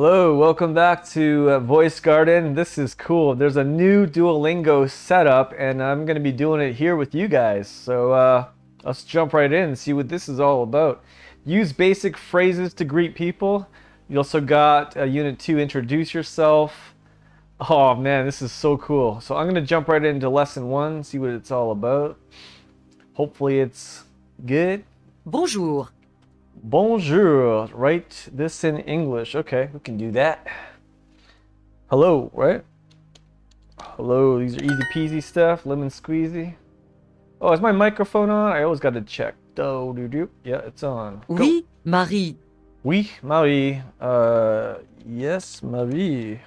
Hello, welcome back to Voice Garden. This is cool. There's a new Duolingo setup and I'm going to be doing it here with you guys. So let's jump right in and see what this is all about. Use basic phrases to greet people. You also got Unit 2, Introduce Yourself. Oh man, this is so cool. So I'm going to jump right into Lesson 1, see what it's all about. Hopefully it's good. Bonjour. Bonjour. Write this in English. Okay, we can do that. Hello, right? Hello. These are easy peasy stuff. Lemon squeezy. Oh, is my microphone on? I always got to check. Do do do. Yeah, it's on. Go. Oui, Marie. Oui, Marie. Yes, Marie.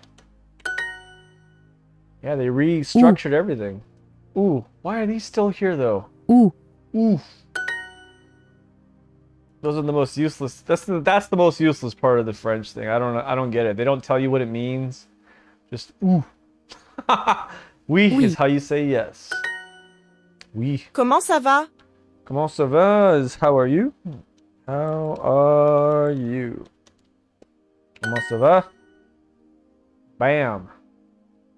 Yeah, they restructured everything. Ooh, why are these still here though? Ooh, ooh. Those are the most useless. That's the most useless part of the French thing. I don't get it. They don't tell you what it means. Just ooh. Oui, oui is how you say yes. Oui. Comment ça va? Comment ça va is how are you? How are you? Comment ça va? Bam.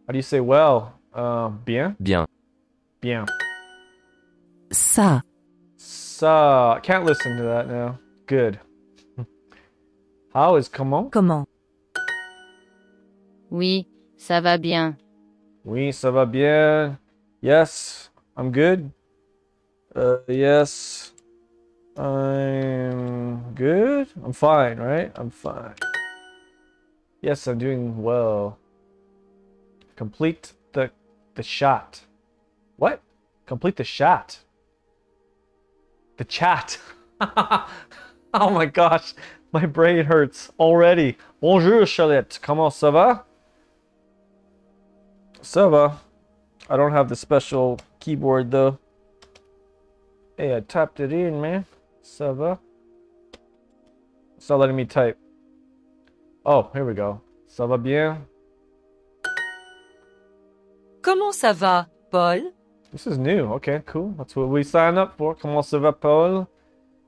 How do you say well? Bien. Bien. Bien. Ça. I can't listen to that now. Good. How is comment? Comment? Oui, ça va bien. Oui, ça va bien. Yes, I'm good. Yes, I'm good. I'm fine, right? I'm fine. Yes, I'm doing well. Complete the shot. What? Complete the shot. The chat. Oh my gosh, my brain hurts already. Bonjour Charlotte, comment ça va? Ça va. I don't have the special keyboard though. Hey, I tapped it in, man. Ça va. It's not letting me type. Oh, here we go. Ça va bien. Comment ça va, Paul? This is new. Okay, cool. That's what we signed up for. Comment ça va, Paul?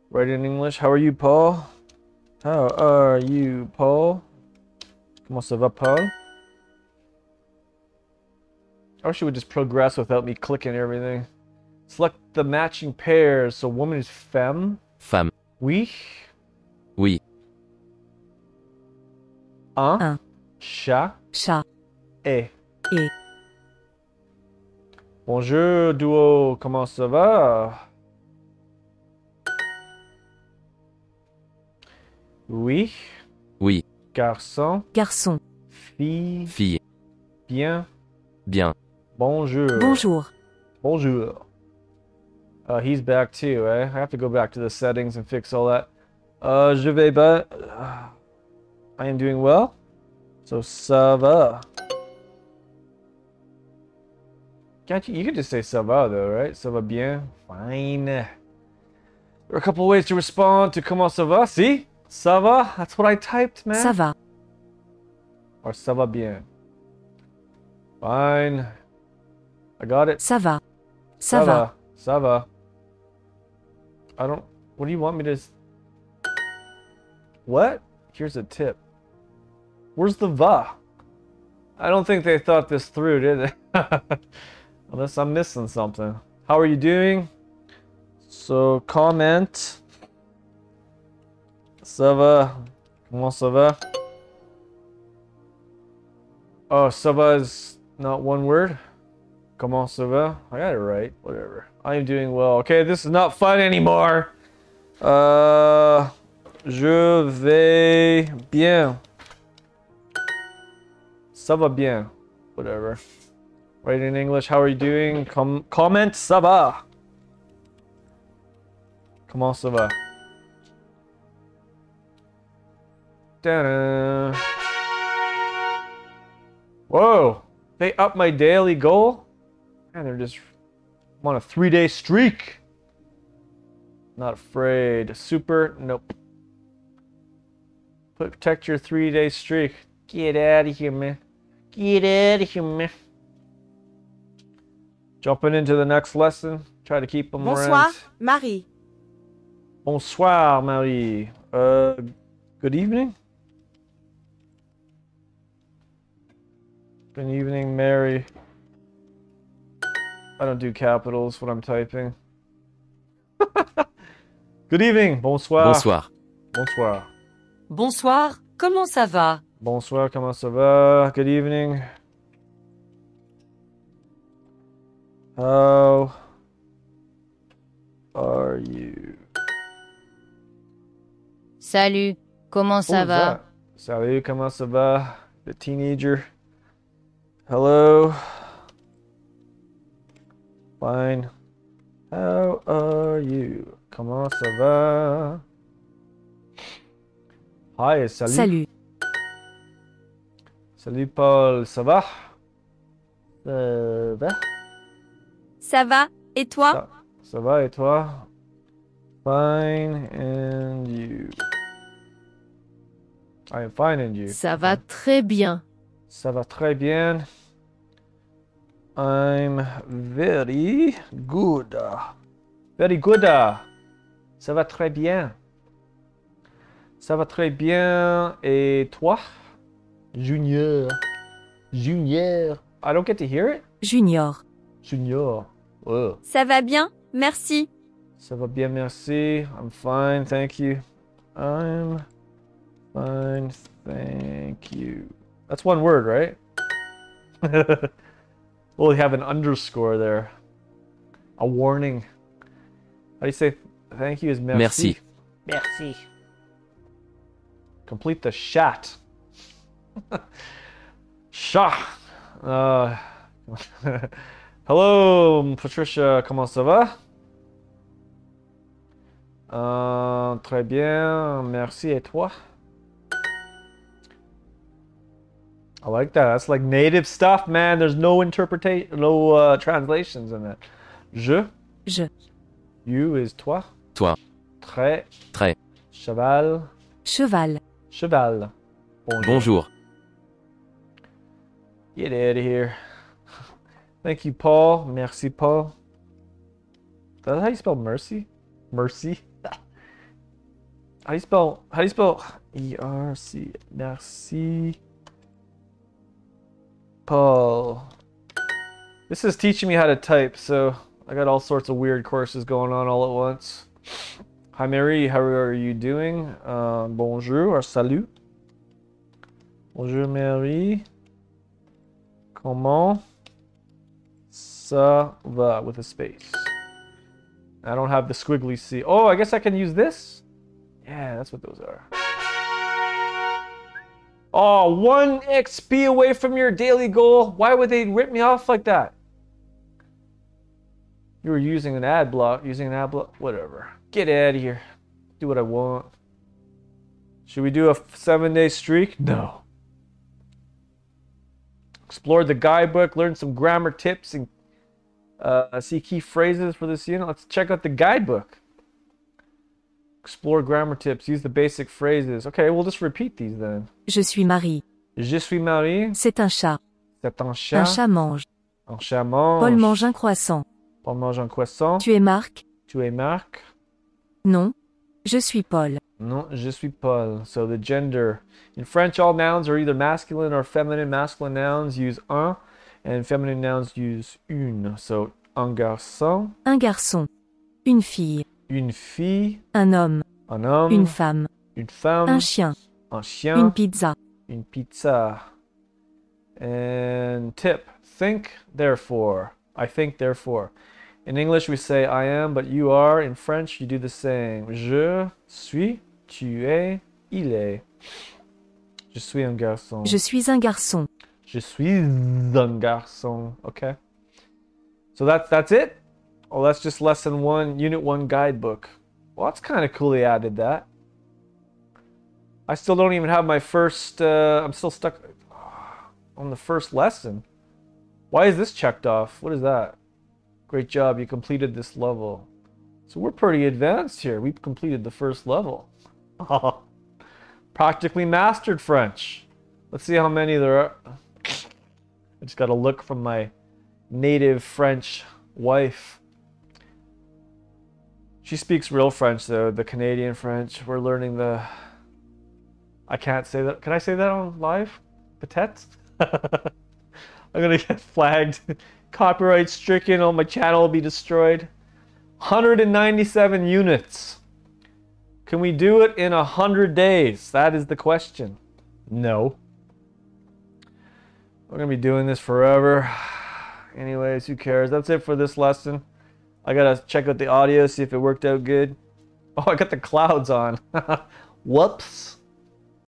Write in English. How are you, Paul? How are you, Paul? Comment ça va, Paul? I wish it would just progress without me clicking everything. Select the matching pairs. So woman is femme. Femme. Oui. Oui. Un. Chat. Chat. Et. Et. Bonjour, Duo. Comment ça va? Oui. Oui. Garçon. Garçon. Fille. Fille. Bien. Bien. Bonjour. Bonjour. Bonjour. He's back too, eh? I have to go back to the settings and fix all that. Je vais bien. I am doing well. So, ça va. Can't you? You could just say ça va though, right? Ça va bien. Fine. There are a couple of ways to respond to comment ça va. See? Ça va? That's what I typed, man. Ça va. Or ça va bien. Fine. I got it. Ça va. Ça va. Ça va. I don't... What do you want me to... What? Here's a tip. Where's the va? I don't think they thought this through, did they? Unless I'm missing something. How are you doing? So, comment. Ça va. Comment ça va? Oh, ça va is not one word. Comment ça va? I got it right. Whatever. I am doing well. Okay, this is not fun anymore. Je vais bien. Ça va bien. Whatever. Write in English, how are you doing? Comment ça va. Comment ça va. Ta-da. Whoa, they up my daily goal? Man, they're just on a 3-day streak. Not afraid. Super, nope. Protect your 3-day streak. Get out of here, man. Get out of here, man. Jumping into the next lesson. Try to keep them around. Bonsoir, Marie. Bonsoir, Marie. Good evening. Good evening, Mary. I don't do capitals when I'm typing. Good evening, bonsoir. Bonsoir. Bonsoir. Bonsoir, comment ça va? Bonsoir, comment ça va? Good evening. How are you? Salut, comment ça va? Salut, comment ça va? The teenager. Hello. Fine. How are you? Comment ça va? Hi, salut. Salut. Salut Paul, ça va? Ça va? Ça va, et toi? Ça va, et toi? Fine, and you. I am fine, and you. Ça va très bien. Ça va très bien. I'm very good. Very good. Ça va très bien. Ça va très bien. Et toi? Junior. Junior. I don't get to hear it. Junior. Junior. Ugh. Ça va bien, merci. Ça va bien, merci. I'm fine, thank you. I'm fine, thank you. That's one word, right? Well, we have an underscore there. A warning. How do you say thank you is merci? Merci. Merci. Complete the chat. Shah. Hello, Patricia. Comment ça va? Très bien. Merci. Et toi? I like that. That's like native stuff, man. There's no interpretation, no translations in that. Je. Je. You is toi. Toi. Très. Très. Cheval. Cheval. Cheval. Bonjour. Bonjour. Get out of here. Thank you, Paul. Merci, Paul. Is that how you spell mercy? Mercy. How do you spell E-R-C? Merci. Paul. This is teaching me how to type, so I got all sorts of weird courses going on all at once. Hi, Mary. How are you doing? Bonjour or salut. Bonjour, Mary. Comment ça va with a space. I don't have the squiggly C. Oh, I guess I can use this? Yeah, that's what those are. Oh, 1 XP away from your daily goal. Why would they rip me off like that? You were using an ad block. Using an ad block. Whatever. Get out of here. Do what I want. Should we do a 7-day streak? No. Explored the guidebook, learned some grammar tips, and see key phrases for this unit. Let's check out the guidebook. Explore grammar tips, use the basic phrases. Okay, we'll just repeat these then. Je suis Marie. Je suis Marie. C'est un chat. C'est un chat. Un chat mange. Un chat mange. Paul mange un croissant. Paul mange un croissant. Tu es Marc. Tu es Marc. Non, je suis Paul. Non, je suis Paul. So the gender. In French, all nouns are either masculine or feminine. Masculine nouns use un, and feminine nouns use une. So, un garçon. Un garçon. Une fille. Une fille. Un homme. Un homme. Une femme. Une femme. Un chien. Un chien. Une pizza. Une pizza. And tip. Think, therefore. I think, therefore. In English, we say I am, but you are. In French, you do the same. Je suis, tu es, il est. Je suis un garçon. Je suis un garçon. Je suis un garçon. Okay. So that's it? Oh, that's just lesson 1, unit 1 guidebook. Well, that's kind of cool they added that. I still don't even have my first... I'm still stuck on the first lesson. Why is this checked off? What is that? Great job, you completed this level. So we're pretty advanced here. We've completed the first level. Oh, practically mastered French. Let's see how many there are. I just got a look from my native French wife. She speaks real French though, the Canadian French. We're learning the... I can't say that. Can I say that on live? Peut-être? I'm gonna get flagged. Copyright stricken, or my channel will be destroyed. 197 units. Can we do it in 100 days? That is the question. No. We're gonna be doing this forever. Anyways, who cares? That's it for this lesson. I gotta check out the audio, see if it worked out good. Oh, I got the clouds on. Whoops.